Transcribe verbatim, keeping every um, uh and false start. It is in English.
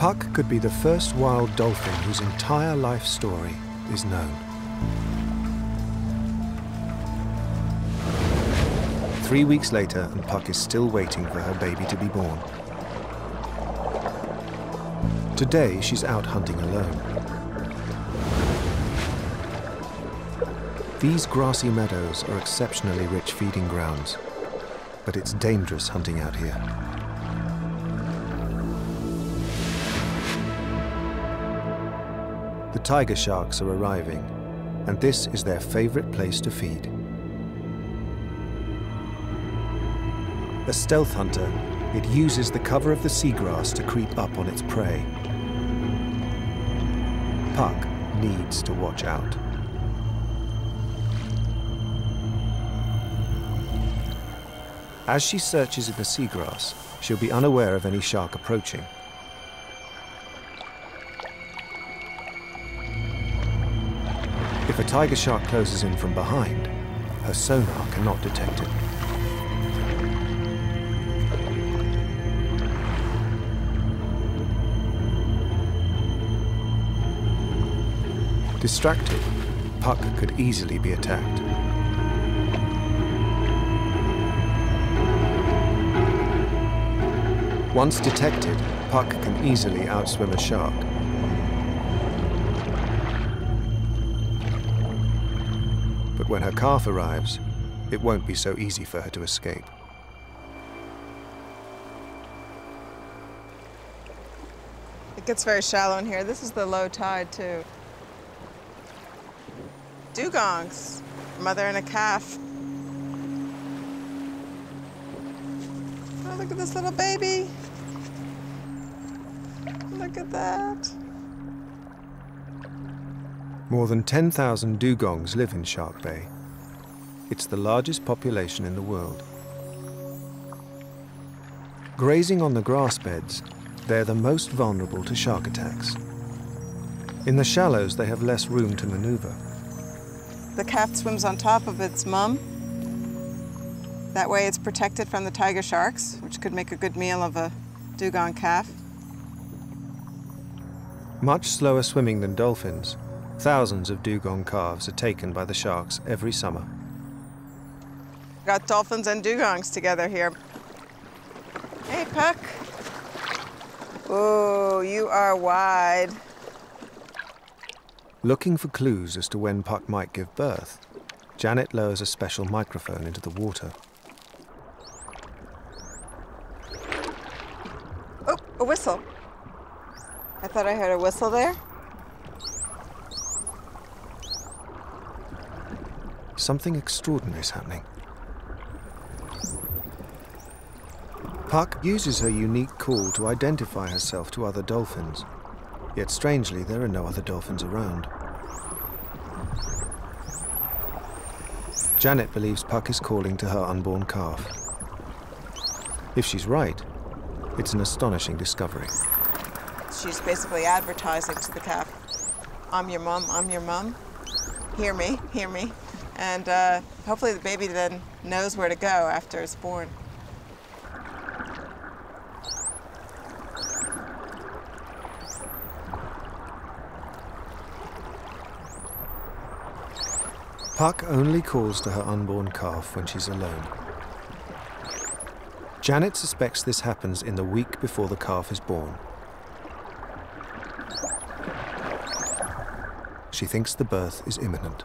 Puck could be the first wild dolphin whose entire life story is known. Three weeks later, and Puck is still waiting for her baby to be born. Today, she's out hunting alone. These grassy meadows are exceptionally rich feeding grounds, but it's dangerous hunting out here. The tiger sharks are arriving, and this is their favorite place to feed. A stealth hunter, it uses the cover of the seagrass to creep up on its prey. Puck needs to watch out. As she searches in the seagrass, she'll be unaware of any shark approaching. If a tiger shark closes in from behind, her sonar cannot detect it. Distracted, Puck could easily be attacked. Once detected, Puck can easily outswim a shark. But when her calf arrives, it won't be so easy for her to escape. It gets very shallow in here. This is the low tide, too. Dugongs, mother and a calf. Oh, look at this little baby. Look at that. More than ten thousand dugongs live in Shark Bay. It's the largest population in the world. Grazing on the grass beds, they're the most vulnerable to shark attacks. In the shallows, they have less room to maneuver. The calf swims on top of its mum. That way it's protected from the tiger sharks, which could make a good meal of a dugong calf. Much slower swimming than dolphins, thousands of dugong calves are taken by the sharks every summer. Got dolphins and dugongs together here. Hey, Puck. Oh, you are wide. Looking for clues as to when Puck might give birth, Janet lowers a special microphone into the water. Oh, a whistle. I thought I heard a whistle there. Something extraordinary is happening. Puck uses her unique call to identify herself to other dolphins. Yet, strangely, there are no other dolphins around. Janet believes Puck is calling to her unborn calf. If she's right, it's an astonishing discovery. She's basically advertising to the calf, I'm your mum, I'm your mum, hear me, hear me. And uh, hopefully the baby then knows where to go after it's born. Puck only calls to her unborn calf when she's alone. Janet suspects this happens in the week before the calf is born. She thinks the birth is imminent.